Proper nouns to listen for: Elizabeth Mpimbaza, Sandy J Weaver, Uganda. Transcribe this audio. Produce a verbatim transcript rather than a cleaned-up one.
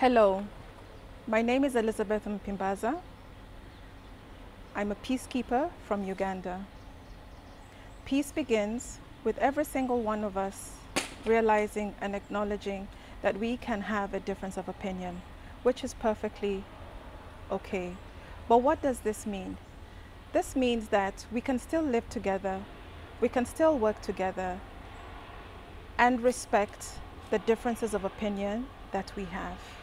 Hello, my name is Elizabeth Mpimbaza. I'm a peacekeeper from Uganda. Peace begins with every single one of us realizing and acknowledging that we can have a difference of opinion, which is perfectly okay. But what does this mean? This means that we can still live together, we can still work together, and respect the differences of opinion that we have.